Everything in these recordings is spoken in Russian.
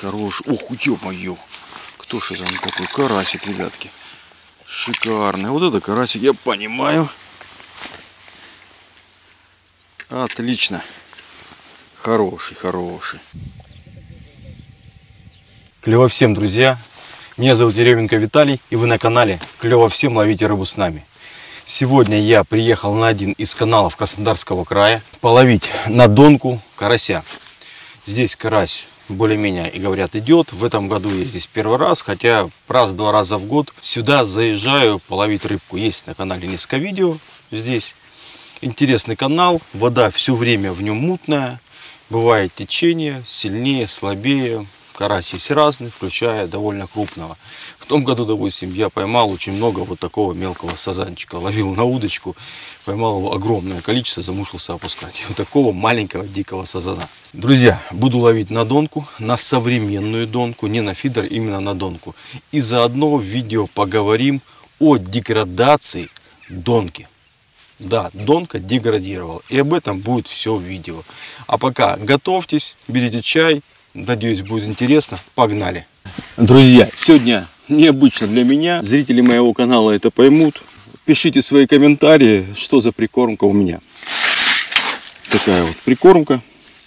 Хорош. Ох, ё-моё. Кто же там такой? Карасик, ребятки. Шикарный. Вот это карасик, я понимаю. Отлично. Хороший, хороший. Клёва всем, друзья. Меня зовут Ерёменко Виталий, и вы на канале Клёва всем, ловите рыбу с нами. Сегодня я приехал на один из каналов Краснодарского края половить на донку карася. Здесь карась более-менее, и говорят, идет. В этом году я здесь первый раз, хотя раз-два раза в год сюда заезжаю половить рыбку. Есть на канале несколько видео здесь. Интересный канал, вода все время в нем мутная. Бывает течение, сильнее, слабее. Карась есть разный, включая довольно крупного. В том году, допустим, я поймал очень много вот такого мелкого сазанчика. Ловил на удочку, поймал его огромное количество, замучился опускать. Вот такого маленького дикого сазана. Друзья, буду ловить на донку, на современную донку, не на фидер, именно на донку. И заодно в видео поговорим о деградации донки. Да, донка деградировала. И об этом будет все в видео. А пока готовьтесь, берите чай. Надеюсь, будет интересно. Погнали. Друзья, сегодня необычно для меня. Зрители моего канала это поймут. Пишите свои комментарии, что за прикормка у меня. Такая вот прикормка.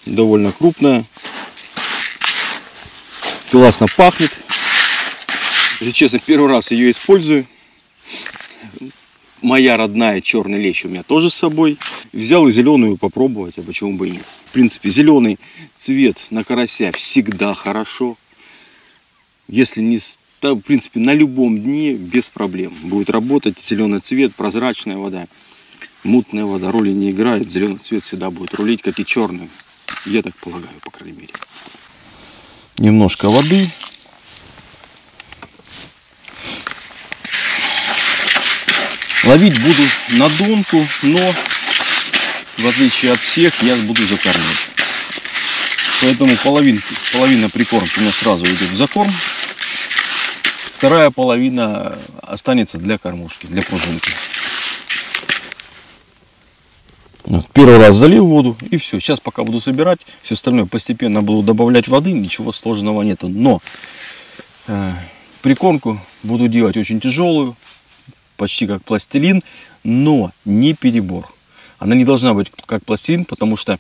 Довольно крупная. Классно пахнет. Если честно, первый раз ее использую. Моя родная черный лещ у меня тоже с собой. Взял и зеленую попробовать, а почему бы и нет. В принципе, зеленый цвет на карася всегда хорошо. Если не... В принципе, на любом дне без проблем будет работать зеленый цвет, прозрачная вода. Мутная вода роли не играет, зеленый цвет всегда будет рулить, как и черный. Я так полагаю, по крайней мере. Немножко воды. Ловить буду на донку, но в отличие от всех я буду закармливать. Поэтому половина прикормки у меня сразу идет в закорм. Вторая половина останется для кормушки, для пружинки. Вот, первый раз залил воду и все. Сейчас пока буду собирать, все остальное постепенно буду добавлять воды. Ничего сложного нету. Но прикормку буду делать очень тяжелую. Почти как пластилин, но не перебор. Она не должна быть как пластилин, потому что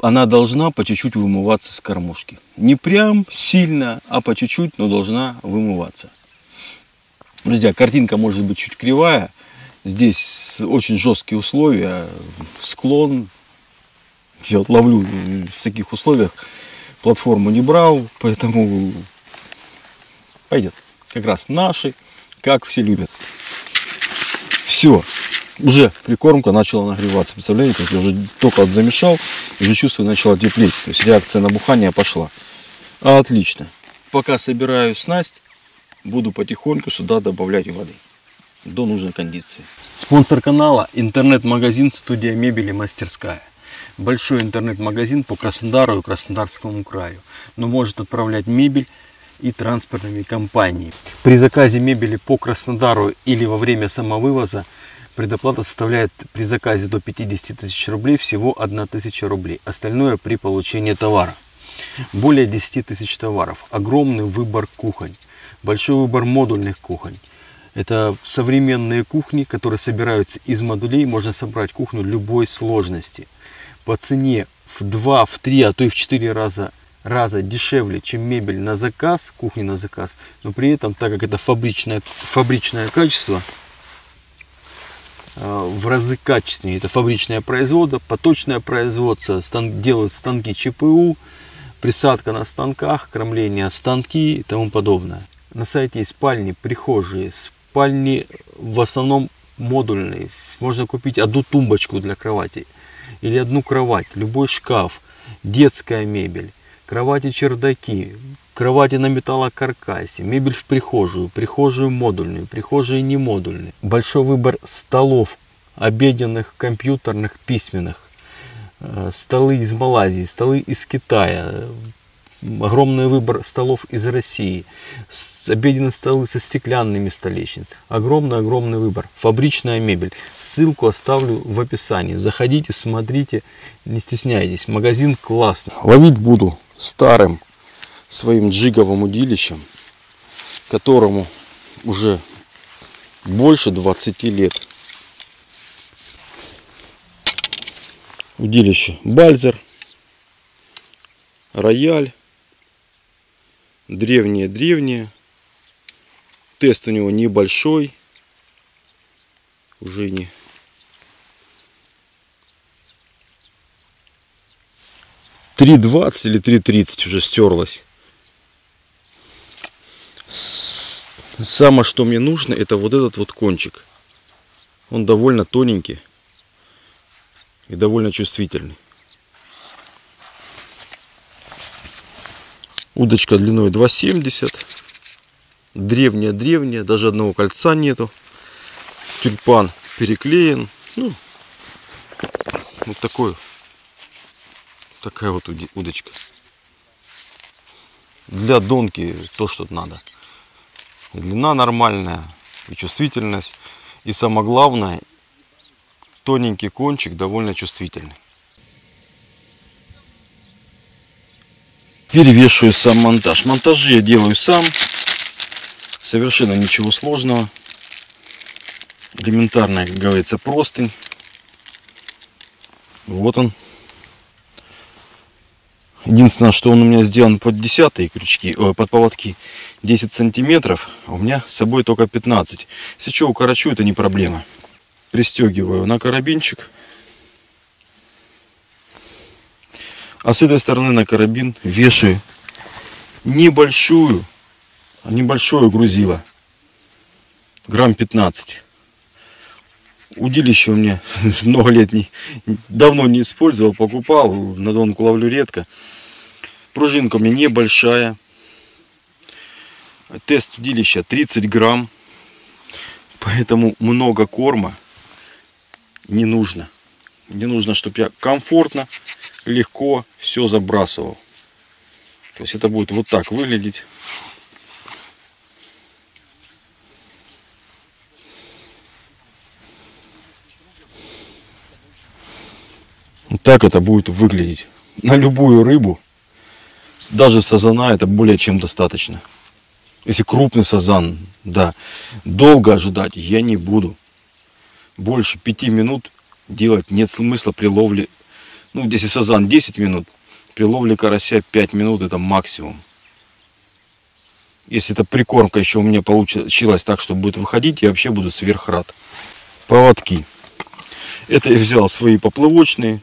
она должна по чуть-чуть вымываться с кормушки. Не прям сильно, а по чуть-чуть, но должна вымываться. Друзья, картинка может быть чуть кривая. Здесь очень жесткие условия. Склон. Я вот ловлю в таких условиях. Платформу не брал, поэтому пойдет. Как раз наши. Как все любят. Все. Уже прикормка начала нагреваться. Представляете, я уже только замешал. Уже чувствую, начала теплеть. То есть реакция набухания пошла. Отлично. Пока собираю снасть, буду потихоньку сюда добавлять воды. До нужной кондиции. Спонсор канала — интернет-магазин «Студия мебели-мастерская». Большой интернет-магазин по Краснодару и Краснодарскому краю. Но может отправлять мебель и транспортными компаниями. При заказе мебели по Краснодару или во время самовывоза предоплата составляет при заказе до 50 тысяч рублей всего 1000 рублей. Остальное при получении товара. Более 10 тысяч товаров. Огромный выбор кухонь. Большой выбор модульных кухонь. Это современные кухни, которые собираются из модулей. Можно собрать кухню любой сложности. По цене в 2, в 3, а то и в 4 раза дешевле, чем мебель на заказ, кухня на заказ, но при этом, так как это фабричное качество, в разы качественнее. Это фабричное производство, поточное производство, делают станки ЧПУ, присадка на станках, кормление станки и тому подобное. На сайте есть спальни, прихожие, спальни в основном модульные. Можно купить одну тумбочку для кровати или одну кровать, любой шкаф, детская мебель. Кровати-чердаки, кровати на металлокаркасе, мебель в прихожую, прихожую модульную, прихожие не модульные. Большой выбор столов, обеденных, компьютерных, письменных. Столы из Малайзии, столы из Китая. Огромный выбор столов из России. Обеденные столы со стеклянными столешницами. Огромный-огромный выбор. Фабричная мебель. Ссылку оставлю в описании. Заходите, смотрите, не стесняйтесь. Магазин классный. Ловить буду старым своим джиговым удилищем, которому уже больше 20 лет. Удилище Бальзер, Рояль, древнее. Тест у него небольшой, уже не. $3.20 или $3.30 уже стерлось. Самое, что мне нужно, это вот этот вот кончик. Он довольно тоненький и довольно чувствительный. Удочка длиной 2,70. Древняя. Даже одного кольца нету. Тюльпан переклеен. Ну, вот такая вот удочка. Для донки то, что надо. Длина нормальная, и чувствительность. И самое главное, тоненький кончик, довольно чувствительный. Перевешиваю сам монтаж. Монтажи я делаю сам. Совершенно ничего сложного. Элементарная, как говорится, простынь. Вот он. Единственное, что он у меня сделан под десятые крючки, под поводки 10 сантиметров, а у меня с собой только 15. Если что, укорочу, это не проблема. Пристегиваю на карабинчик. А с этой стороны на карабин вешаю небольшое грузило. Грамм 15. Удилище у меня много лет давно не использовал, покупал. На донку ловлю редко. Пружинка у меня небольшая. Тест удилища 30 грамм. Поэтому много корма не нужно. Не нужно, чтобы я комфортно, легко все забрасывал. То есть это будет вот так выглядеть. Вот так это будет выглядеть. На любую рыбу, даже сазана, это более чем достаточно. Если крупный сазан, да, долго ожидать я не буду. Больше 5 минут делать нет смысла при ловле. Ну, если сазан 10 минут, при ловле карася 5 минут это максимум. Если эта прикормка еще у меня получилась так, что будет выходить, я вообще буду сверхрад. Поводки. Это я взял свои поплавочные.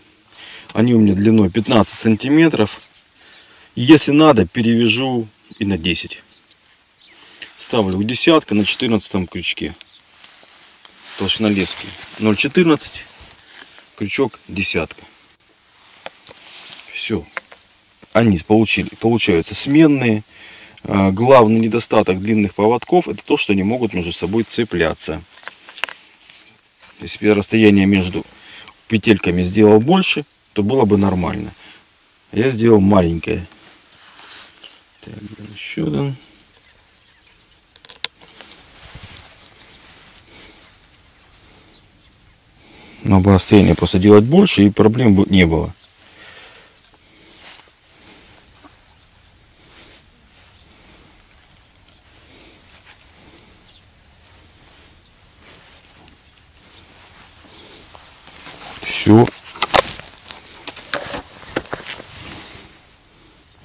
Они у меня длиной 15 сантиметров. Если надо, перевяжу и на 10. Ставлю десятка на 14 крючке. Толщинолески 0,14. Крючок десятка. Все. Они получаются сменные. Главный недостаток длинных поводков это то, что они могут между собой цепляться. Если бы расстояние между петельками сделал больше, то было бы нормально. Я сделал маленькое. Так, еще один. Надо было расстояние просто делать больше, и проблем бы не было.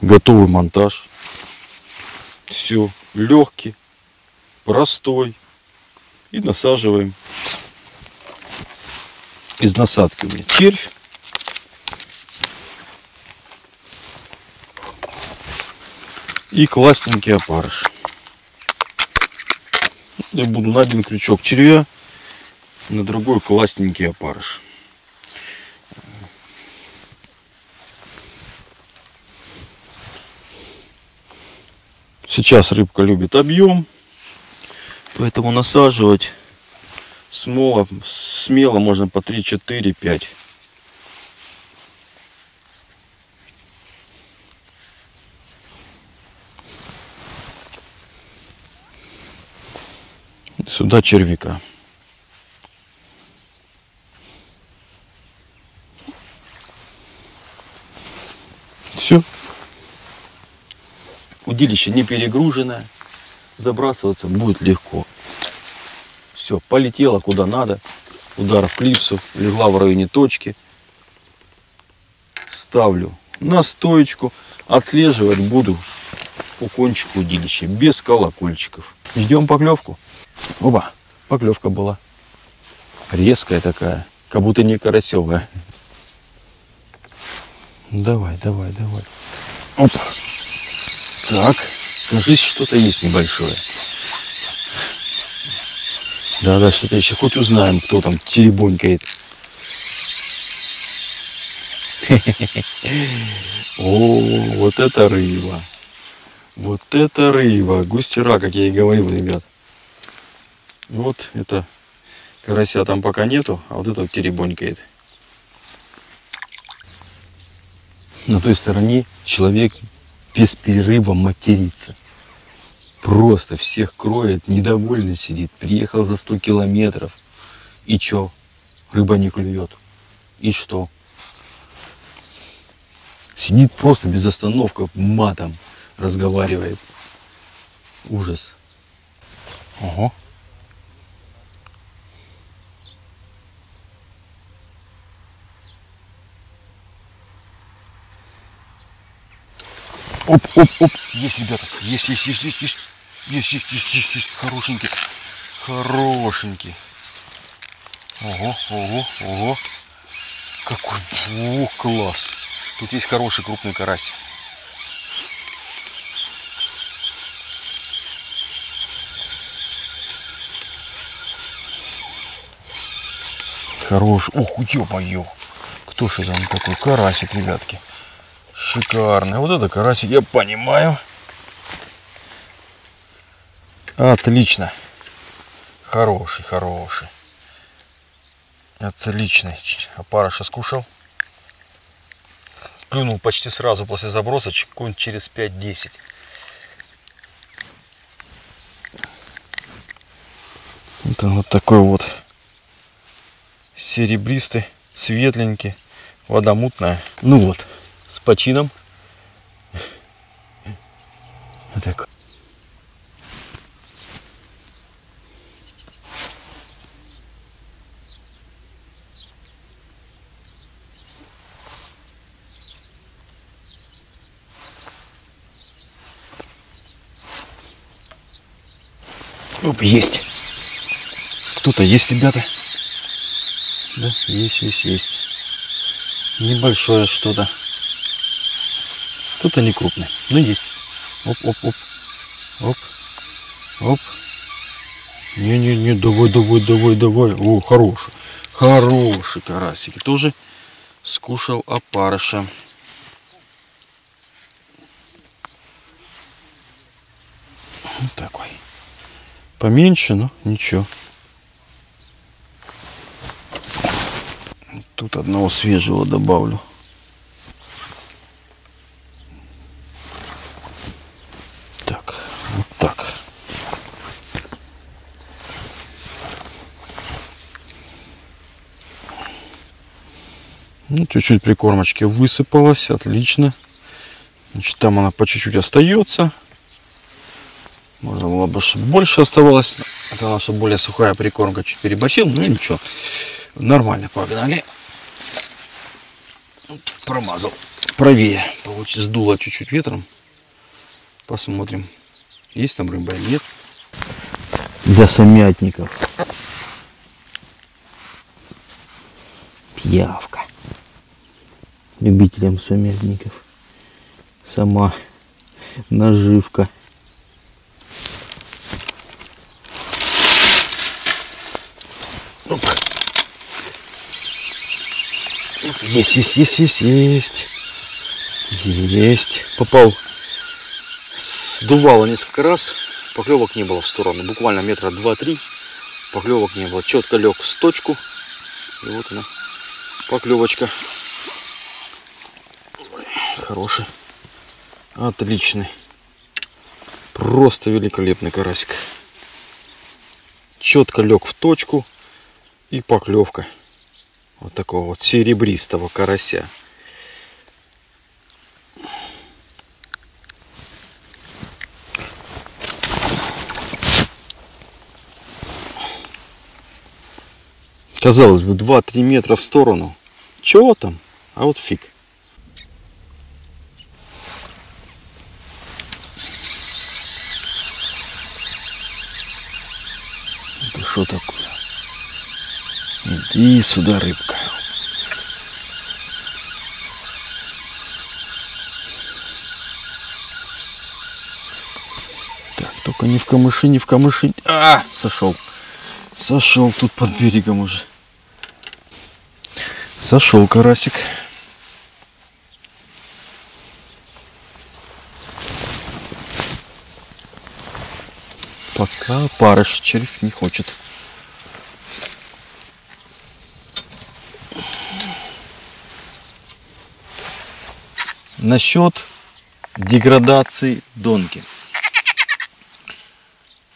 Готовый монтаж. Все легкий, простой. И насаживаем. Из насадки у меня червь. И классненький опарыш. Я буду на один крючок червя, на другой классненький опарыш. Сейчас рыбка любит объем, поэтому насаживать смело можно по 3, 4, 5. Сюда червяка. Все. Удилище не перегружено. Забрасываться будет легко. Все, полетело куда надо. Удар в клипсу. Легла в районе точки. Ставлю на стоечку. Отслеживать буду по кончику удилища. Без колокольчиков. Ждем поклевку. Опа, поклевка была. Резкая такая. Как будто не карасевая. Давай, давай, давай. Опа. Так, кажись, что-то есть небольшое. Да-да, что-то еще. Хоть узнаем, кто там теребонькает. О, вот это рыба. Вот это рыба. Густера, как я и говорил, ребят. Вот это карася там пока нету, а вот это теребонькает. На той стороне человек без перерыва матерится. Просто всех кроет, недовольно сидит. Приехал за 100 километров. И чё? Рыба не клюет. И что? Сидит просто без остановки, матом разговаривает. Ужас. Ого. Оп, оп, оп. Есть, ребята. Есть, есть, есть, есть, есть. Есть, есть, есть, есть, есть. Хорошенький. Хорошенький. Ого, ого, ого. Какой. О, класс. Тут есть хороший крупный карась. Хороший. Ох, ё-моё. Кто же там такой? Карасик, ребятки. Шикарный. Вот это карасик, я понимаю. Отлично. Хороший, хороший. Отличный. Опарыша скушал. Клюнул почти сразу после заброса, секунд через 5-10. Это вот такой вот серебристый, светленький, вода мутная. Ну вот. С почином. Вот так. Оп, есть. Кто-то есть, ребята? Да, есть, есть, есть. Небольшое что-то. Кто-то не крупный, но есть. Оп, оп, оп, оп, оп. Не-не-не, давай, давай, давай, давай. О, хороший, хороший карасик. Тоже скушал опарыша. Вот такой. Поменьше, но ничего. Тут одного свежего добавлю. Ну, чуть-чуть прикормочки высыпалась, отлично. Значит, там она по чуть-чуть остается. Можно было бы, чтобы больше оставалось. Это наша более сухая прикормка, чуть переборщил, но ничего. Нормально, погнали. Промазал. Правее. Получилось, сдуло чуть-чуть ветром. Посмотрим, есть там рыба или нет. Для самятников. Пиявка. Любителям самятников. Сама наживка. Оп. Есть, есть, есть, есть, есть. Есть. Попал. Сдувало несколько раз. Поклевок не было в сторону. Буквально метра 2-3. Поклевок не было. Четко лег в точку. И вот она. Поклевочка. Хороший, отличный, просто великолепный карасик. Четко лег в точку и поклевка вот такого вот серебристого карася. Казалось бы, 2-3 метра в сторону. Чего там? А вот фиг. Это что такое? Иди сюда, рыбка. Так, только не в камыши, не в камыши. А, сошел. Сошел тут под берегом уже. Сошел карасик. Пока опарыш, червь не хочет. Насчет деградации донки.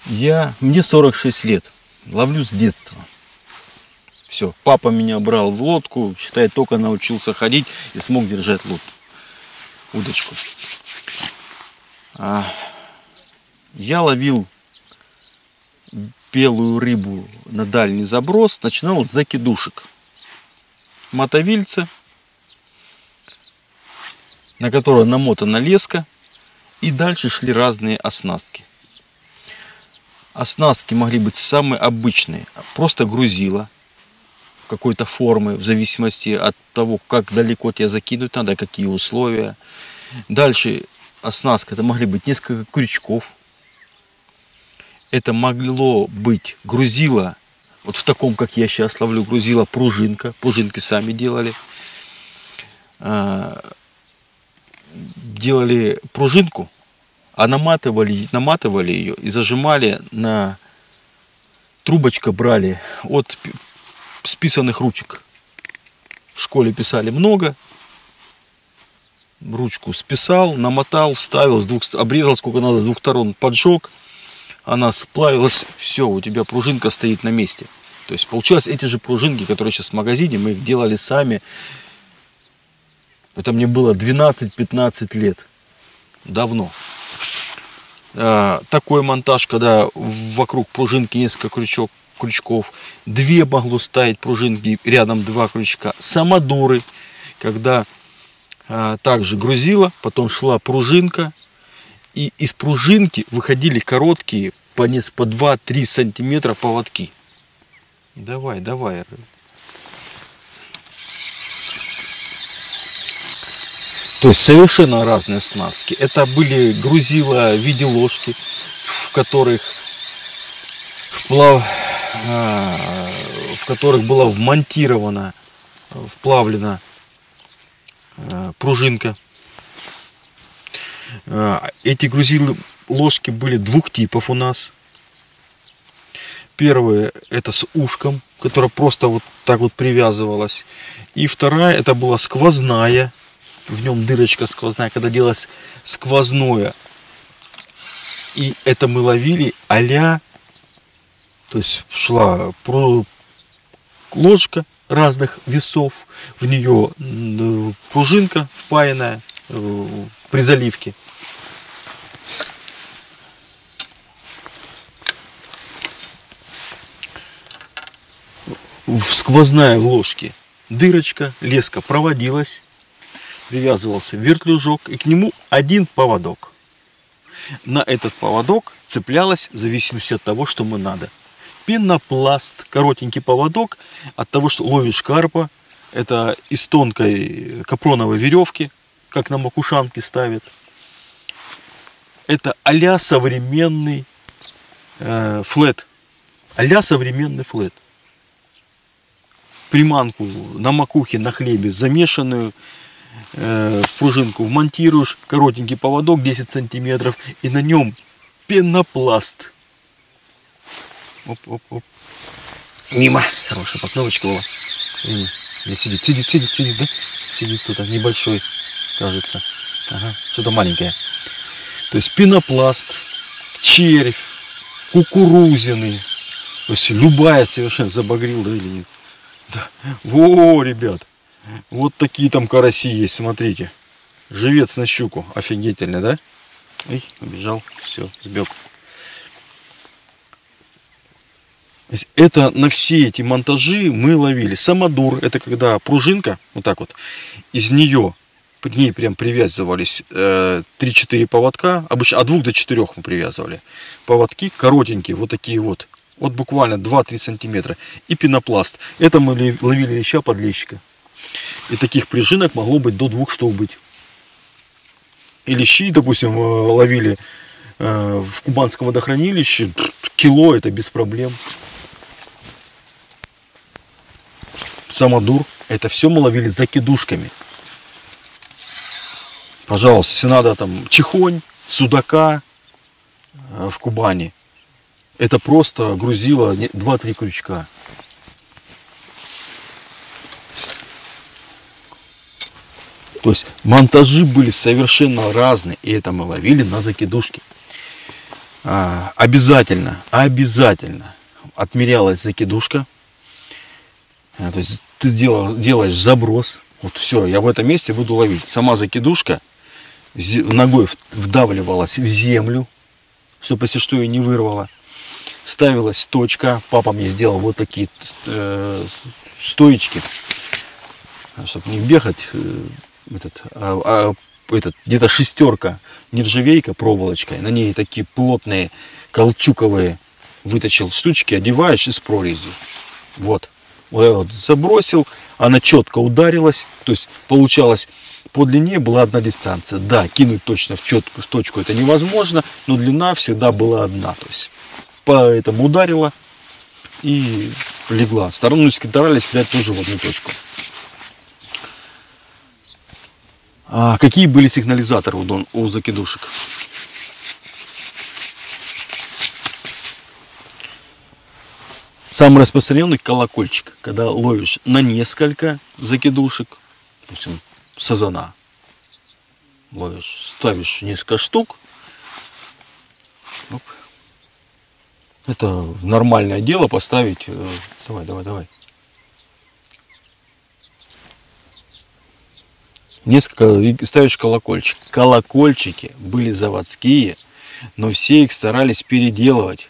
Мне 46 лет. Ловлю с детства. Все, папа меня брал в лодку, считай, только научился ходить и смог держать лодку, удочку. Я ловил белую рыбу на дальний заброс, начинал с закидушек. Мотовильцы, на которые намотана леска, и дальше шли разные оснастки. Оснастки могли быть самые обычные, просто грузила какой-то формы, в зависимости от того, как далеко тебя закинуть надо, какие условия. Дальше оснастка, это могли быть несколько крючков. Это могло быть грузило, вот в таком, как я сейчас ловлю, грузило, пружинка. Пружинки сами делали. Делали пружинку, а наматывали ее и зажимали на трубочку, брали от списанных ручек. В школе писали много. Ручку списал, намотал, вставил, обрезал сколько надо, с двух сторон поджег. Она сплавилась, все, у тебя пружинка стоит на месте. То есть получилось эти же пружинки, которые сейчас в магазине, мы их делали сами. Это мне было 12-15 лет. Давно. Такой монтаж, когда вокруг пружинки несколько крючков, две могло ставить пружинки, рядом два крючка. Самодуры, когда также грузила, потом шла пружинка, и из пружинки выходили короткие по 2-3 сантиметра поводки. Давай, давай. То есть совершенно разные оснастки. Это были грузила в виде ложки, в которых была вмонтирована, вплавлена пружинка. Эти грузилы ложки были двух типов у нас. Первая — это с ушком, которая просто вот так вот привязывалась. И вторая — это была сквозная. В нем дырочка сквозная, когда делалось сквозное. И это мы ловили а-ля... То есть шла ложка разных весов, в нее пружинка впаянная при заливке. В сквозная в ложке дырочка, леска проводилась, привязывался вертлюжок, и к нему один поводок. На этот поводок цеплялась в зависимости от того, что мы надо. Пенопласт, коротенький поводок, от того, что ловишь карпа, это из тонкой капроновой веревки, как на макушанке ставят. Это а-ля современный флет. А-ля современный флет. Приманку на макухе, на хлебе замешанную, в пружинку вмонтируешь, коротенький поводок 10 сантиметров, и на нем пенопласт. Оп, оп, оп. Мимо. Хорошая поклевочка была. Сидит, да? Сидит кто-то небольшой, кажется. Ага, что-то маленькое. То есть пенопласт, червь, кукурузины. То есть любая совершенно. Забагрил, да, или нет? Да. Во, ребят. Вот такие там караси есть, смотрите. Живец на щуку. Офигительно, да? Эй, убежал. Все, сбег. Это на все эти монтажи мы ловили. Самодур, это когда пружинка, вот так вот, из нее, к ней прям привязывались 3-4 поводка, обычно от 2 до 4 мы привязывали. Поводки коротенькие, вот такие вот, вот буквально 2-3 сантиметра. И пенопласт. Это мы ловили леща подлещика. И таких пружинок могло быть до 2 штук быть. И лещи, допустим, ловили в Кубанском водохранилище, кило это без проблем. Самодур, это все мы ловили закидушками. Пожалуйста, если надо там чехонь, судака в Кубани, это просто грузило 2-3 крючка. То есть монтажи были совершенно разные, и это мы ловили на закидушке. Обязательно отмерялась закидушка. То есть ты делаешь заброс. Вот все, я в этом месте буду ловить. Сама закидушка ногой вдавливалась в землю, чтобы, если что, ее не вырвало. Ставилась точка. Папа мне сделал вот такие стоечки, чтобы не бегать. Где-то шестерка нержавейка проволочкой. На ней такие плотные каучуковые выточил штучки. Одеваешь из прорези. Вот. Вот я вот забросил, она четко ударилась, то есть получалось по длине была одна дистанция. Да, кинуть точно в четкую точку это невозможно, но длина всегда была одна, то есть поэтому ударила и легла. Сторону старались кидать тоже в одну точку. А какие были сигнализаторы у закидушек? Самый распространенный колокольчик, когда ловишь на несколько закидушек, допустим, сазана, ловишь, ставишь несколько штук. Оп. Это нормальное дело поставить. Давай. Несколько ставишь колокольчик. Колокольчики были заводские, но все их старались переделывать.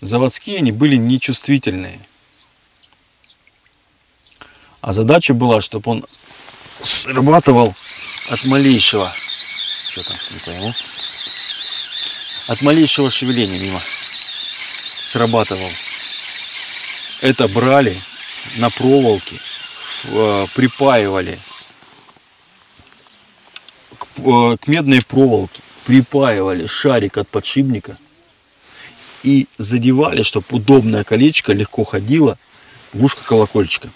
Заводские они были нечувствительные. А задача была, чтобы он срабатывал от малейшего... Что там? Не пойму. От малейшего шевеления мимо срабатывал. Это брали на проволоке, припаивали к медной проволоке, припаивали шарик от подшипника и задевали, чтобы удобное колечко легко ходило в ушко колокольчика.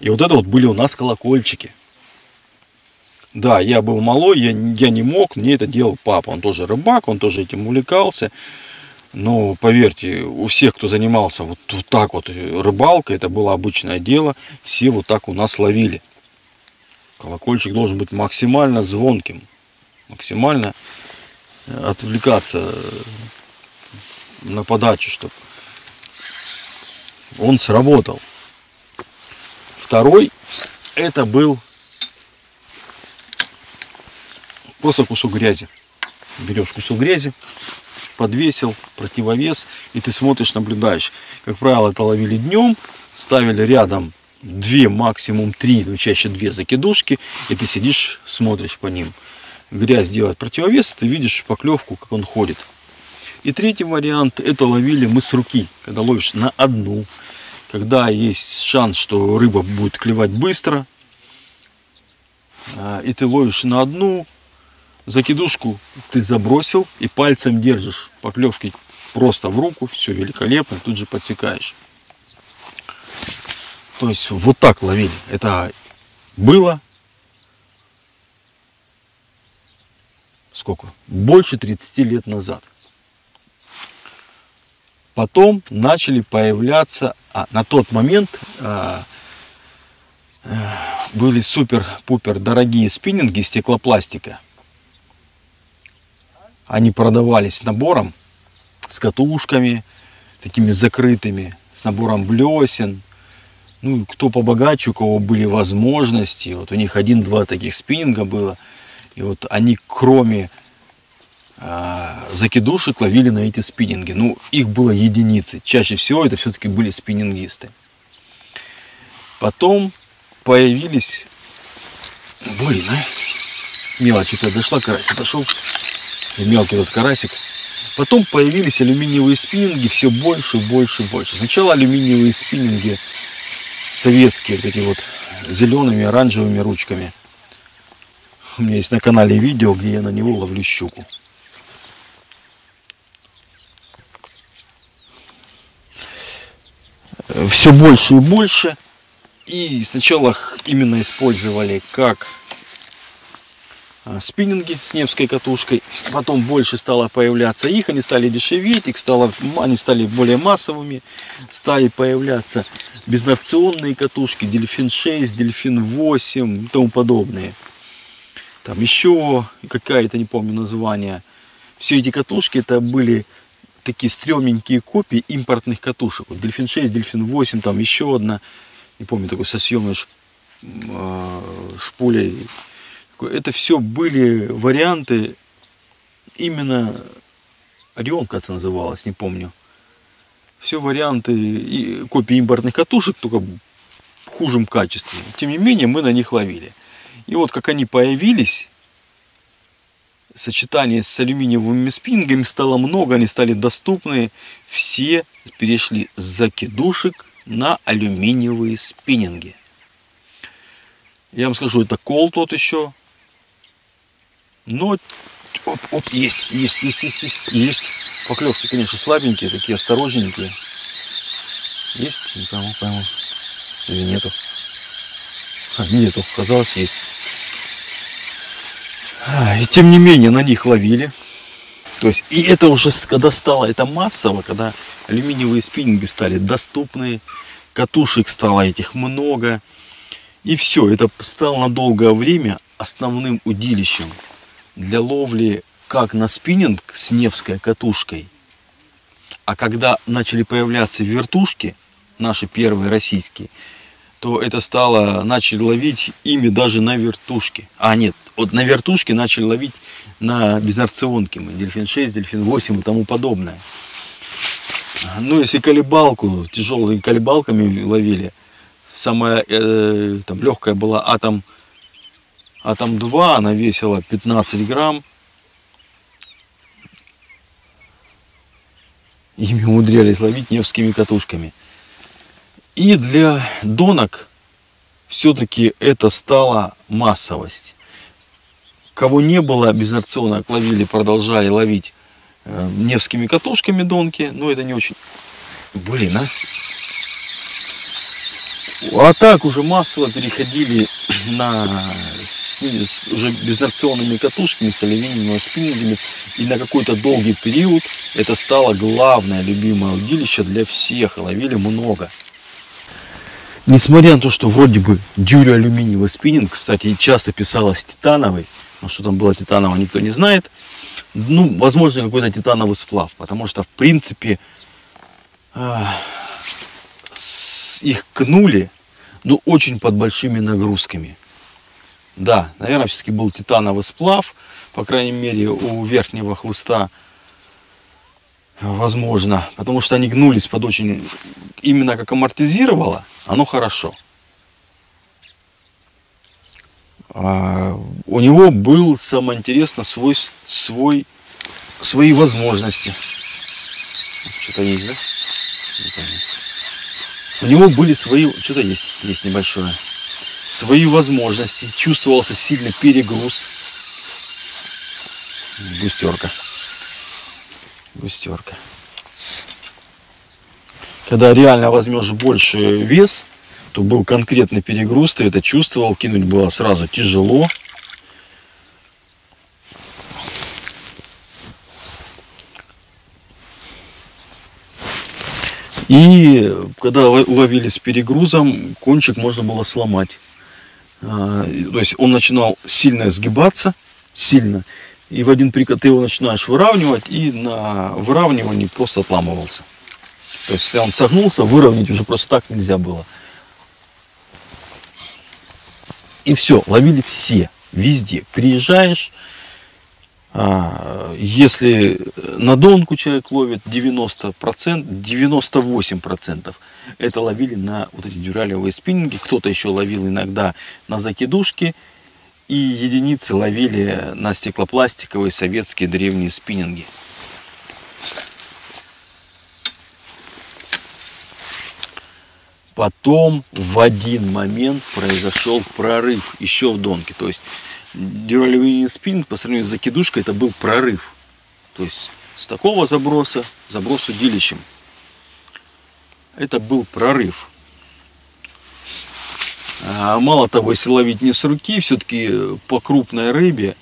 И вот это вот были у нас колокольчики. Да, я был малой, я не мог, мне это делал папа. Он тоже рыбак, он тоже этим увлекался. Но поверьте, у всех, кто занимался вот так вот рыбалкой, это было обычное дело, все вот так у нас ловили. Колокольчик должен быть максимально звонким, максимально отвлекаться на подачу, чтобы он сработал. Второй это был просто кусок грязи. Берешь кусок грязи, подвесил противовес, и ты смотришь, наблюдаешь. Как правило, это ловили днем, ставили рядом 2, максимум 3, но чаще 2 закидушки, и ты сидишь, смотришь по ним. Грязь делает противовес, ты видишь поклевку, как он ходит. И третий вариант, это ловили мы с руки, когда ловишь на одну, когда есть шанс, что рыба будет клевать быстро, и ты ловишь на одну закидушку, ты забросил и пальцем держишь поклевки просто в руку, все великолепно, тут же подсекаешь. То есть вот так ловили, это было сколько? Больше 30 лет назад. Потом начали появляться, на тот момент были супер-пупер дорогие спиннинги из стеклопластика. Они продавались набором с катушками, такими закрытыми, с набором блесен. Ну, кто побогаче, у кого были возможности, вот у них 1-2 таких спиннинга было. И вот они кроме закидушек ловили на эти спиннинги. Ну, их было единицы. Чаще всего это все-таки были спиннингисты. Потом появились... Блин, а? Мелочь-то дошла, карась пошел. Мелкий вот карасик. Потом появились алюминиевые спиннинги все больше, больше, больше. Сначала алюминиевые спиннинги советские, вот эти вот с зелеными, оранжевыми ручками. У меня есть на канале видео, где я на него ловлю щуку. Все больше и больше. И сначала их именно использовали как спиннинги с невской катушкой. Потом больше стало появляться их. Они стали дешеветь, они стали более массовыми. Стали появляться безновционные катушки. Дельфин 6, Дельфин 8 и тому подобные. Там еще какая-то, не помню название. Все эти катушки это были такие стрёмненькие копии импортных катушек. Вот Дельфин 6, Дельфин 8, там еще одна. Не помню, такой со съемной шпулей. Это все были варианты именно... Орион, кажется, называлась, не помню. Все варианты и копии импортных катушек, только в хужем качестве. Тем не менее, мы на них ловили. И вот как они появились, сочетание с алюминиевыми спиннингами стало много, они стали доступны. Все перешли с закидушек на алюминиевые спиннинги. Я вам скажу, это кол тот еще. Но оп, есть. Поклевки, конечно, слабенькие, такие осторожненькие. Есть? Не пойму. Или нету? Нету, казалось, есть. И тем не менее на них ловили. То есть, и это уже когда стало это массово, когда алюминиевые спиннинги стали доступны, катушек стало этих много. И все, это стало на долгое время основным удилищем для ловли как на спиннинг с невской катушкой. А когда начали появляться вертушки, наши первые российские, то это стало, начали ловить ими даже на вертушке. А нет, вот на вертушке начали ловить на безнарционке. Дельфин 6, Дельфин 8 и тому подобное. Ну, если колебалку, тяжелыми колебалками ловили, самая там легкая была АТОМ 2, она весила 15 грамм. Ими умудрялись ловить невскими катушками. И для донок все-таки это стала массовость. Кого не было безнарционок, ловили, продолжали ловить невскими катушками донки. Но это не очень... Блин, а! А так уже массово переходили на уже безнарционными катушками, с алюминиевыми спиннингами. И на какой-то долгий период это стало главное любимое удилище для всех. Ловили много. Несмотря на то, что вроде бы дюралюминиевый спиннинг, кстати, часто писалось титановый, но что там было титанового, никто не знает. Ну, возможно, какой-то титановый сплав, потому что, в принципе, их кнули, но очень под большими нагрузками. Да, наверное, все-таки был титановый сплав, по крайней мере, у верхнего хлыста. Возможно, потому что они гнулись под очень... Именно как амортизировало, оно хорошо. У него был, самое интересное, свои возможности. Что-то есть, да? У него были свои... Что-то есть небольшое. Свои возможности. Чувствовался сильно перегруз. Густерка. Когда реально возьмешь больше вес, то был конкретный перегруз, ты это чувствовал, кинуть было сразу тяжело. И когда ловили с перегрузом, кончик можно было сломать. То есть он начинал сильно сгибаться, сильно. И в один прикат ты его начинаешь выравнивать, и на выравнивании просто отламывался. То есть, если он согнулся, выровнять уже просто так нельзя было. И все, ловили все, везде. Приезжаешь, Если на донку человек ловит 90%, 98% это ловили на вот эти дюралевые спиннинги. Кто-то еще ловил иногда на закидушки. И единицы ловили на стеклопластиковые советские древние спиннинги. Потом в один момент произошел прорыв еще в донке. То есть дюралевый спиннинг по сравнению с закидушкой это был прорыв. То есть с такого заброса, заброс удилищем. Это был прорыв. А мало того, если ловить не с руки, все-таки по крупной рыбе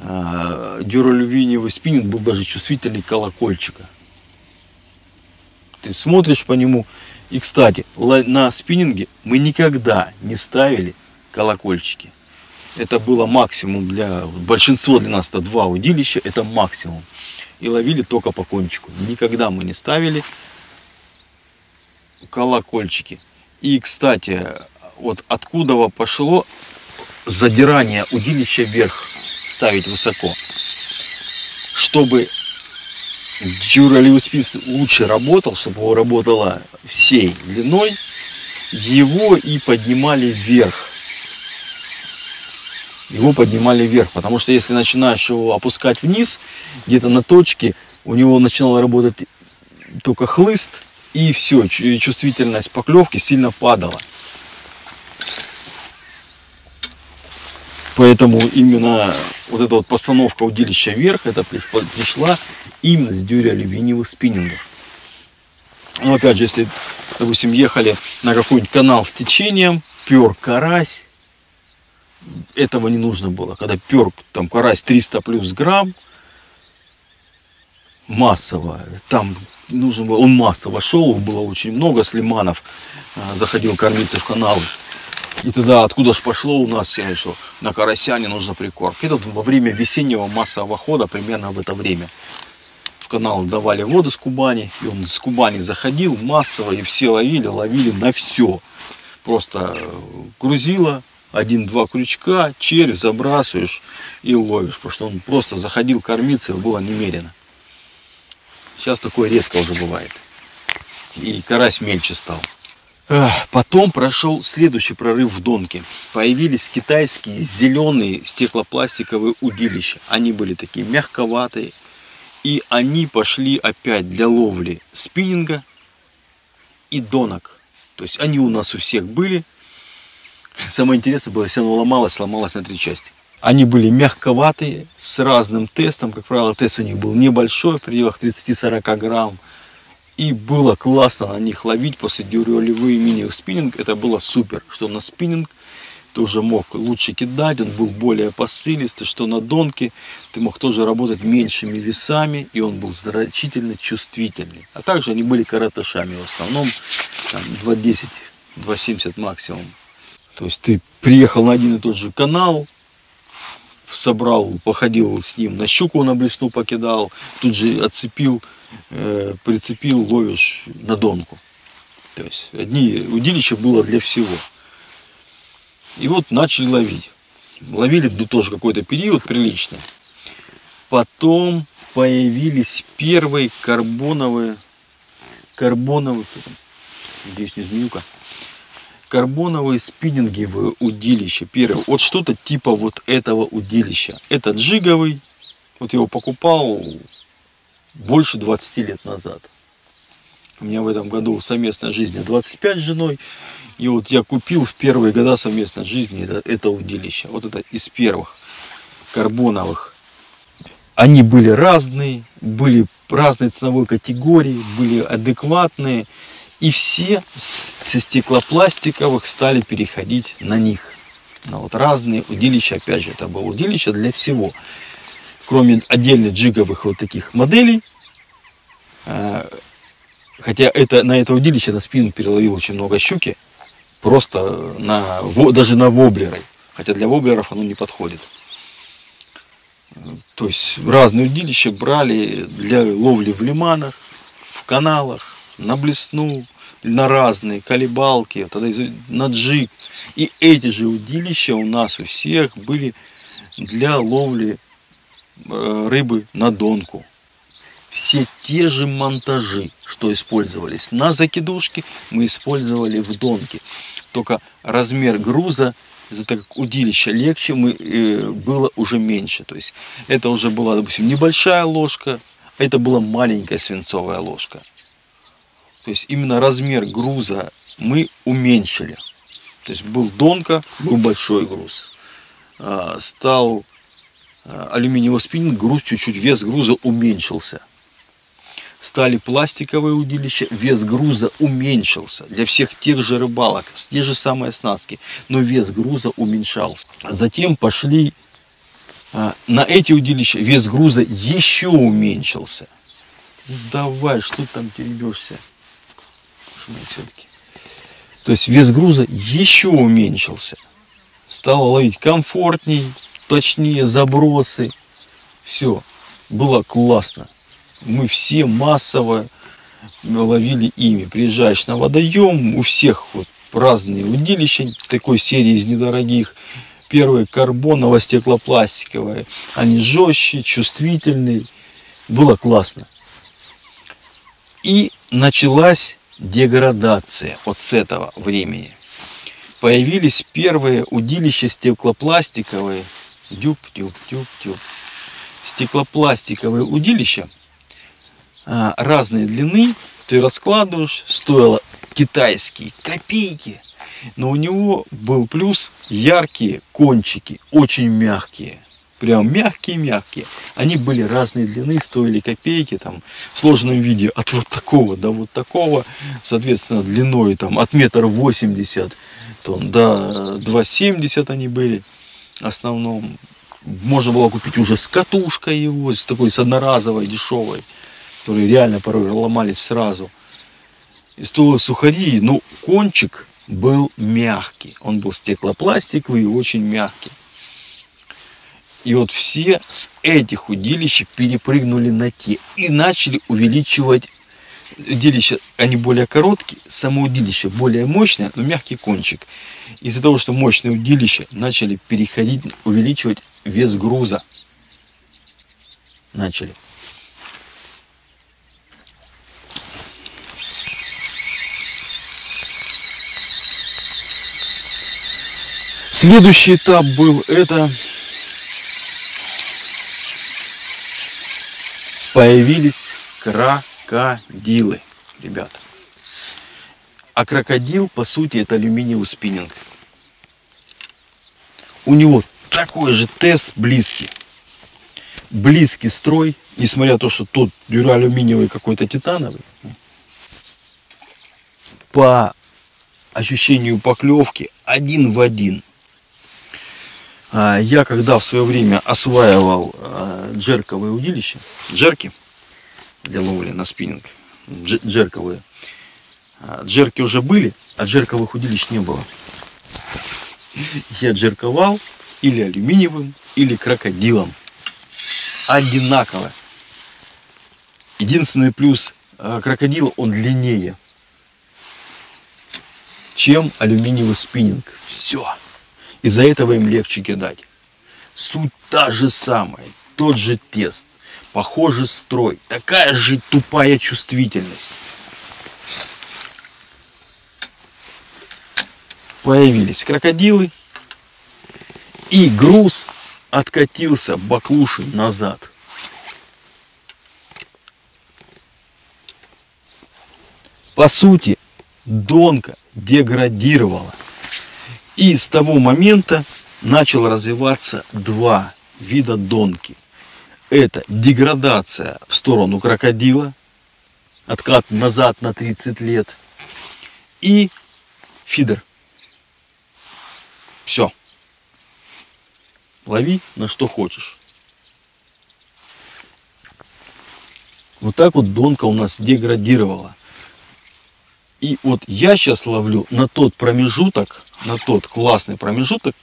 дюралевый спиннинг был даже чувствительнее колокольчика. Ты смотришь по нему. И, кстати, на спиннинге мы никогда не ставили колокольчики. Это было максимум для... Большинство для нас это два удилища, это максимум. И ловили только по кончику. Никогда мы не ставили колокольчики. И, кстати, вот откуда пошло задирание удилища вверх, ставить высоко, чтобы дюралевый спиннинг лучше работал, чтобы его работало всей длиной, его и поднимали вверх. Его поднимали вверх, потому что если начинаешь его опускать вниз, где-то на точке, у него начинал работать только хлыст, и все, чувствительность поклевки сильно падала. Поэтому именно вот эта вот постановка удилища вверх, это пришла именно с дюралевиневых спиннингов. Но опять же, если, допустим, ехали на какой-нибудь канал с течением, пер карась, этого не нужно было. Когда пер там карась 300 плюс грамм, массово, там нужен был, он массово шел, их было очень много, с лиманов заходил кормиться в каналы. И тогда откуда же пошло у нас, что на карася не нужно прикорм. Это во время весеннего массового хода, примерно в это время, в канал давали воду с Кубани, и он с Кубани заходил массово, и все ловили, ловили на все. Просто грузило, один-два крючка, червь забрасываешь и ловишь, потому что он просто заходил кормиться, и было немерено. Сейчас такое редко уже бывает. И карась мельче стал. Потом прошел следующий прорыв в донке. Появились китайские зеленые стеклопластиковые удилища. Они были такие мягковатые. И они пошли опять для ловли спиннинга и донок. То есть они у нас у всех были. Самое интересное было, если оно ломалось, сломалось на три части. Они были мягковатые, с разным тестом. Как правило, тест у них был небольшой, в пределах 30-40 грамм. И было классно на них ловить после дюралевых мини-спиннинг. Это было супер, что на спиннинг ты уже мог лучше кидать, он был более посылистый, что на донке ты мог тоже работать меньшими весами, и он был значительно чувствительный. А также они были коротышами в основном, 2,10, 2,70 максимум. То есть ты приехал на один и тот же канал, собрал, походил с ним, на щуку на блесну покидал, тут же отцепил, прицепил, ловишь на донку. То есть одни удилища было для всего. И вот начали ловить. Ловили тоже какой-то период приличный. Потом появились первые карбоновые, надеюсь, не змеюка, карбоновые спиннинговые удилища. Первое, вот что-то типа вот этого удилища. Это джиговый, вот я его покупал больше 20 лет назад. У меня в этом году совместной жизни 25 с женой. И вот я купил в первые года совместной жизни это удилище. Вот это из первых карбоновых. Они были разные, разной ценовой категории, были адекватные. И все со стеклопластиковых стали переходить на них. На вот разные удилища. Опять же, это было удилище для всего. Кроме отдельно джиговых вот таких моделей, хотя на это удилище на спину переловил очень много щуки, просто даже на воблеры, хотя для воблеров оно не подходит. То есть разные удилища брали для ловли в лиманах, в каналах, на блесну, на разные колебалки, на джиг. И эти же удилища у нас у всех были для ловли рыбы на донку. Все те же монтажи, что использовались на закидушке, мы использовали в донке. Только размер груза, так как удилище легче, было уже меньше. То есть это уже была, допустим, небольшая ложка, а это была маленькая свинцовая ложка. То есть именно размер груза мы уменьшили. То есть был донка, был большой груз. Стал алюминиевый спиннинг, груз чуть-чуть, вес груза уменьшился. Стали пластиковые удилища, вес груза уменьшился. Для всех тех же рыбалок, с те же самые оснастки, но вес груза уменьшался. Затем пошли на эти удилища, вес груза еще уменьшился. Давай, что ты там теребешься? То есть вес груза еще уменьшился. Стало ловить комфортней, точнее, забросы. Все, было классно. Мы все массово ловили ими. Приезжаешь на водоем, у всех вот разные удилища, такой серии из недорогих. Первые карбоново-стеклопластиковые, они жестче, чувствительные. Было классно. И началась деградация вот с этого времени. Появились первые удилища стеклопластиковые. Стеклопластиковые удилища разной длины. Ты раскладываешь, стоило китайские копейки. Но у него был плюс: яркие кончики, очень мягкие. Прям мягкие-мягкие. Они были разной длины, стоили копейки, там, в сложенном виде от вот такого до вот такого. Соответственно, длиной там, от 1,80 м до 2,70 они были. В основном можно было купить уже с катушкой его, с такой с одноразовой, дешевой, которые реально порой ломались сразу. И стоило сухари, но кончик был мягкий. Он был стеклопластиковый и очень мягкий. И вот все с этих удилищ перепрыгнули на те и начали увеличивать удилища. Они более короткие, само удилище более мощное, но мягкий кончик. Из-за того, что мощное удилище, начали переходить, увеличивать вес груза. Начали. Следующий этап был это... Появились крокодилы, ребята. А крокодил, по сути, это алюминиевый спиннинг. У него такой же тест близкий. Близкий строй, несмотря на то, что тот алюминиевый какой-то титановый. По ощущению поклевки один в один. Я когда в свое время осваивал джерковые удилища, джерки для ловли на спиннинг, джерковые, джерки уже были, а джерковых удилищ не было. Я джерковал или алюминиевым, или крокодилом, одинаково. Единственный плюс крокодила, он длиннее, чем алюминиевый спиннинг. Все. Из-за этого им легче кидать. Суть та же самая, тот же тест, похожий строй, такая же тупая чувствительность. Появились крокодилы, и груз откатился баклушей назад. По сути, донка деградировала. И с того момента начал развиваться два вида донки. Это деградация в сторону крокодила, откат назад на 30 лет, и фидер. Все. Лови на что хочешь. Вот так вот донка у нас деградировала. И вот я сейчас ловлю на тот промежуток, на тот классный промежуток,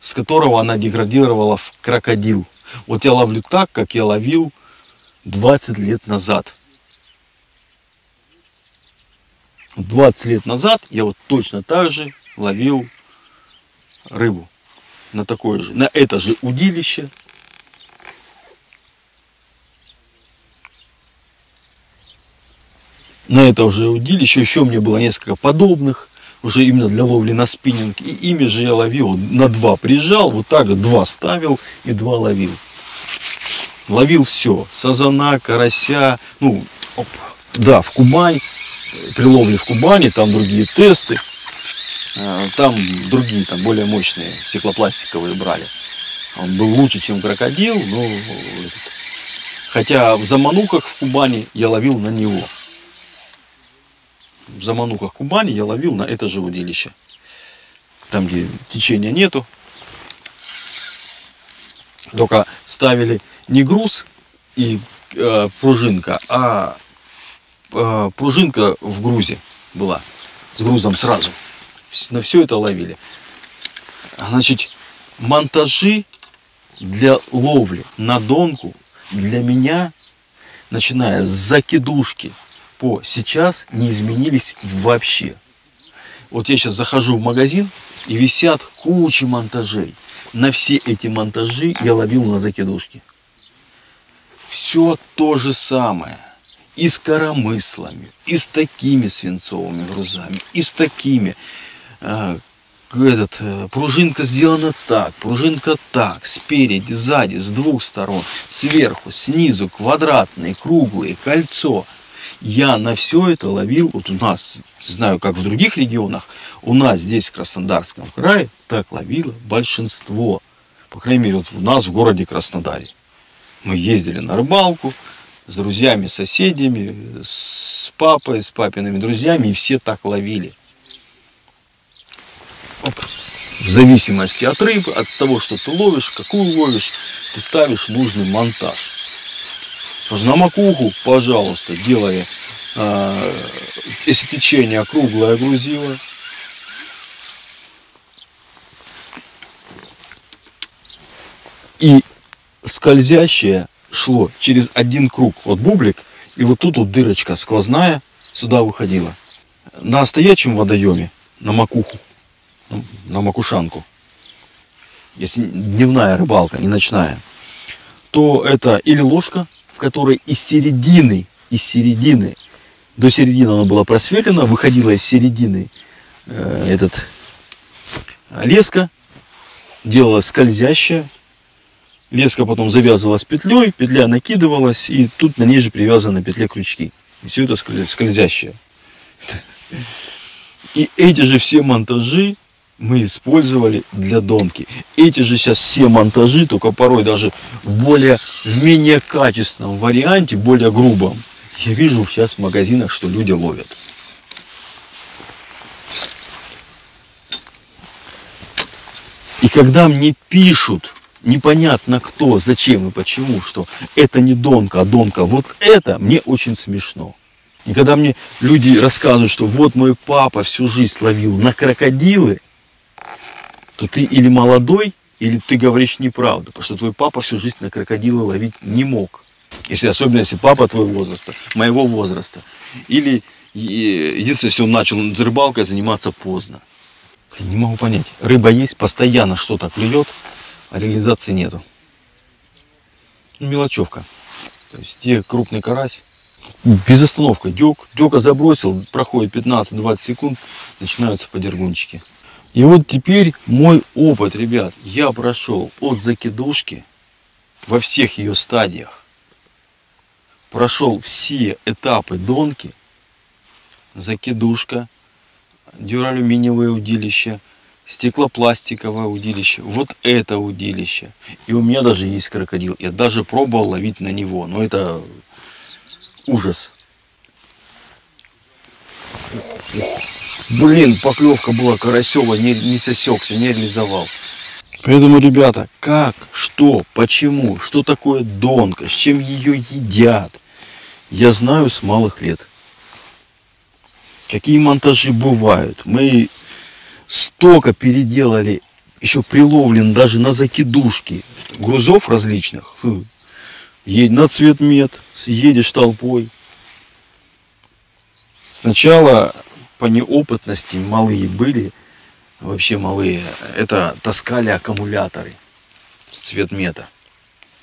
с которого она деградировала в крокодил. Вот я ловлю так, как я ловил 20 лет назад. 20 лет назад я вот точно так же ловил рыбу. На такое же, на это же удилище, на это уже удилище. Еще у меня было несколько подобных, уже именно для ловли на спиннинг. И ими же я ловил, на два приезжал, вот так же два ставил и два ловил. Ловил все, сазана, карася, ну, оп, да, в Кубань, при ловле в Кубани, там другие тесты, там другие, там более мощные стеклопластиковые брали. Он был лучше, чем крокодил, но хотя в замануках в Кубани я ловил на него. В замануках Кубани я ловил на это же удилище, там, где течения нету. Только ставили не груз и пружинка, а пружинка в грузе была, с грузом сразу. На все это ловили. Значит, монтажи для ловли на донку для меня, начиная с закидушки по сейчас, не изменились вообще. Вот я сейчас захожу в магазин, и висят куча монтажей. На все эти монтажи я ловил на закидушке. Все то же самое. И с коромыслами, и с такими свинцовыми грузами, и с такими. Пружинка сделана так, пружинка так, спереди, сзади, с двух сторон, сверху, снизу, квадратные, круглые, кольцо. Я на все это ловил, вот у нас, знаю, как в других регионах, у нас здесь, в Краснодарском крае, так ловило большинство. По крайней мере, вот у нас в городе Краснодаре. Мы ездили на рыбалку с друзьями, соседями, с папой, с папиными друзьями, и все так ловили. Оп. В зависимости от рыбы, от того, что ты ловишь, какую ловишь, ты ставишь нужный монтаж. На макуху, пожалуйста, делая, если течение круглое грузило. И скользящее шло через один круг, вот бублик, и вот тут вот дырочка сквозная сюда выходила. На стоячем водоеме, на макуху, на макушанку, если дневная рыбалка, не ночная, то это или ложка, в которой из середины, до середины она была просверлена, выходила из середины леска, делалась скользящая, леска потом завязывалась петлей, петля накидывалась, и тут на ней же привязаны на петле крючки. И все это скользящее. И эти же все монтажи мы использовали для донки. Эти же сейчас все монтажи, только порой даже в менее качественном варианте, более грубом, я вижу сейчас в магазинах, что люди ловят. И когда мне пишут, непонятно кто, зачем и почему, что это не донка, а донка вот это, мне очень смешно. И когда мне люди рассказывают, что вот мой папа всю жизнь ловил на крокодилы, то ты или молодой, или ты говоришь неправду, потому что твой папа всю жизнь на крокодила ловить не мог. Особенно если папа твоего возраста, моего возраста. Или единственное, если он начал рыбалкой заниматься поздно. Не могу понять. Рыба есть, постоянно что-то клюет, а реализации нету. Ну, мелочевка. То есть те крупный карась, без остановки. Дёка забросил, проходит 15-20 секунд, начинаются подергунчики. И вот теперь мой опыт, ребят, я прошел от закидушки во всех ее стадиях, прошел все этапы донки, закидушка, дюралюминиевое удилище, стеклопластиковое удилище, вот это удилище. И у меня даже есть крокодил, я даже пробовал ловить на него, но это ужас. Блин, поклевка была карасева, не сосекся, не реализовал. Поэтому, ребята, как, что, почему, что такое донка, с чем ее едят, я знаю с малых лет. Какие монтажи бывают. Мы столько переделали, еще приловлен даже на закидушки грузов различных. Едь на цветмет, съедешь толпой. Сначала по неопытности малые были, вообще малые, это таскали аккумуляторы с цветмета.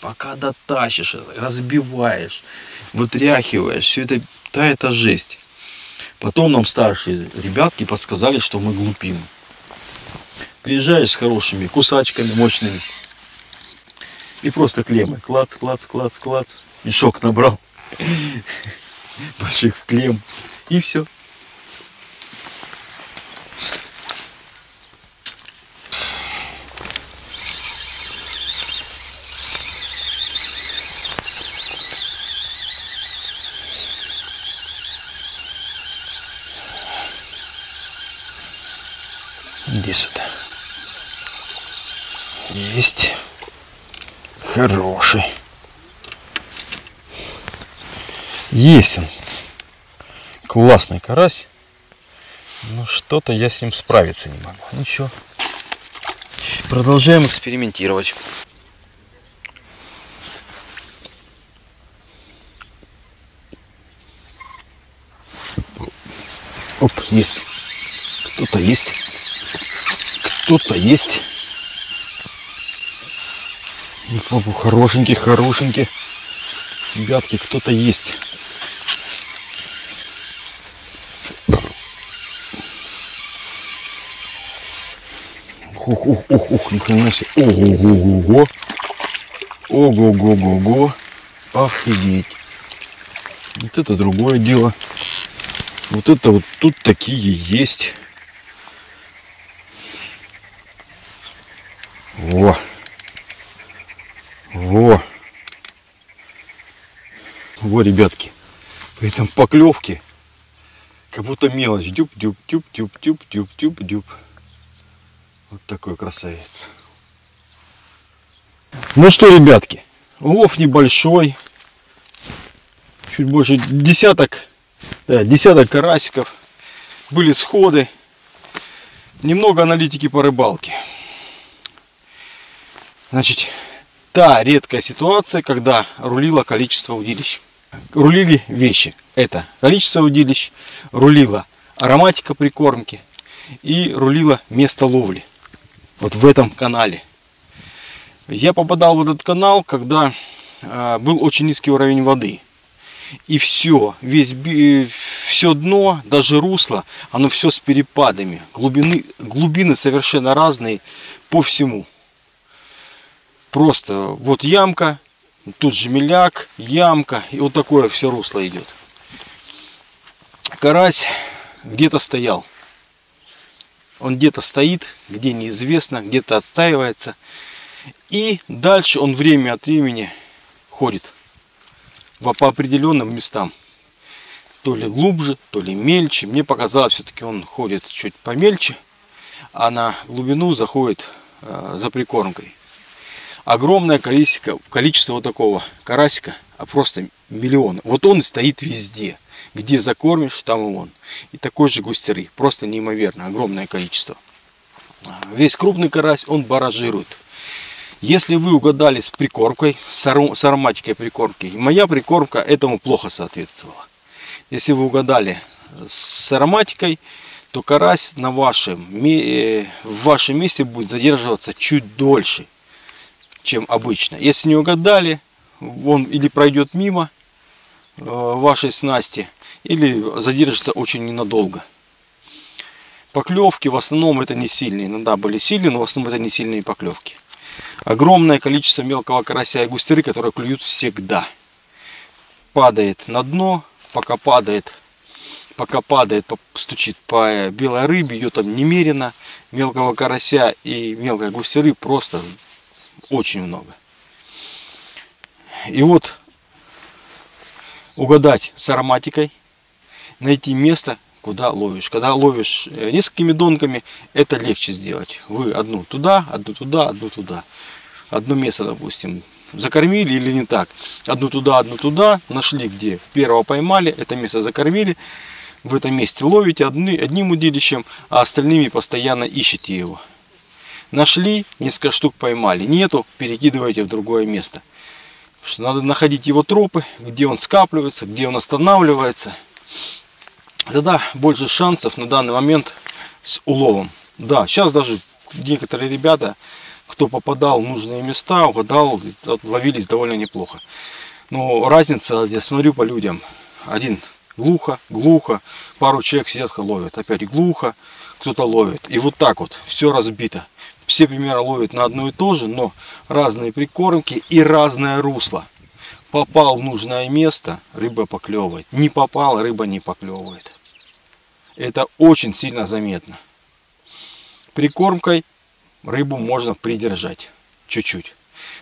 Пока дотащишь, разбиваешь, вытряхиваешь, все это жесть. Потом нам старшие ребятки подсказали, что мы глупим. Приезжаешь с хорошими кусачками мощными и просто клеммы. Клац, клац, клац, клац. Мешок набрал больших клем. И все. Иди сюда. Есть. Хороший. Есть он. Классный карась. Но что-то я с ним справиться не могу. Ничего. Продолжаем экспериментировать. Оп, есть. Кто-то есть. Тут-то есть. Хорошенький, хорошенький. Ребятки, кто-то есть. Ух, ни хрена себе. Ого-го-го. Ого-го-го-го. Офигеть. Вот это другое дело. Вот это вот тут такие есть. Во! Во! Во, ребятки! При этом поклевки, как будто мелочь. Дюб-дюб-дюб-дюб-дюб-дюб-дюб-дюб. Вот такой красавец. Ну что, ребятки, улов небольшой. Чуть больше десяток карасиков. Были сходы. Немного аналитики по рыбалке. Значит, та редкая ситуация, когда рулило количество удилищ. Рулили вещи. Это количество удилищ, рулила ароматика прикормки и рулило место ловли. Вот в этом канале. Я попадал в этот канал, когда был очень низкий уровень воды. И все дно, даже русло, оно все с перепадами. Глубины совершенно разные по всему. Просто вот ямка, тут же меляк, ямка, и вот такое все русло идет. Карась где-то стоял. Он где-то стоит, где неизвестно, где-то отстаивается. И дальше он время от времени ходит по определенным местам. То ли глубже, то ли мельче. Мне показалось, все-таки он ходит чуть помельче, а на глубину заходит за прикормкой. Огромное количество вот такого карасика, а просто миллион. Вот он стоит везде. Где закормишь, там и он. И такой же густеры. Просто неимоверно. Огромное количество. Весь крупный карась, он баражирует. Если вы угадали с прикормкой, с ароматикой прикормки, моя прикормка этому плохо соответствовала. Если вы угадали с ароматикой, то карась в вашем месте будет задерживаться чуть дольше, чем обычно. Если не угадали, он или пройдет мимо вашей снасти, или задержится очень ненадолго. Поклевки в основном это не сильные. Иногда были сильные, но в основном это не сильные поклевки. Огромное количество мелкого карася и густеры, которые клюют всегда. Падает на дно, пока падает, стучит по белой рыбе, ее там немерено. Мелкого карася и мелкой густеры просто очень много. И вот угадать с ароматикой, найти место, куда ловишь. Когда ловишь несколькими донками, это легче сделать. Вы одну туда, одну туда, одну туда. Одно место, допустим, закормили или не так. Одну туда, нашли где. Первого поймали, это место закормили. В этом месте ловите одним удилищем, а остальными постоянно ищете его. Нашли, несколько штук поймали. Нету, перекидываете в другое место. Потому что надо находить его тропы, где он скапливается, где он останавливается. Тогда больше шансов на данный момент с уловом. Да, сейчас даже некоторые ребята, кто попадал в нужные места, угадал, ловились довольно неплохо. Но разница, я смотрю по людям. Один глухо, глухо, пару человек сидят, ловят, опять глухо, кто-то ловит. И вот так вот, все разбито. Все примерно ловят на одно и то же, но разные прикормки и разное русло. Попал в нужное место, рыба поклевывает. Не попал, рыба не поклевывает. Это очень сильно заметно. Прикормкой рыбу можно придержать чуть-чуть.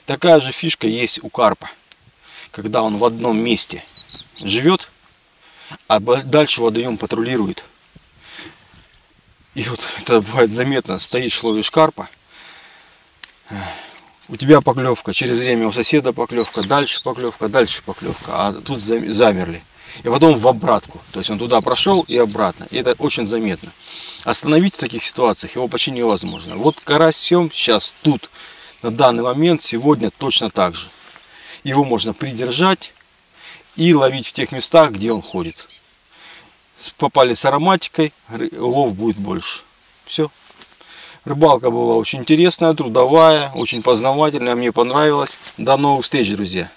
Такая же фишка есть у карпа. Когда он в одном месте живет, а дальше водоем патрулирует. И вот это бывает заметно. Стоишь, ловишь карпа. У тебя поклевка, через время у соседа поклевка, дальше поклевка, дальше поклевка. А тут замерли. И потом в обратку. То есть он туда прошел и обратно. И это очень заметно. Остановить в таких ситуациях его почти невозможно. Вот карась всем сейчас тут, на данный момент, сегодня точно так же. Его можно придержать и ловить в тех местах, где он ходит. Попали с ароматикой, улов будет больше. Все. Рыбалка была очень интересная, трудовая, очень познавательная, мне понравилось. До новых встреч, друзья!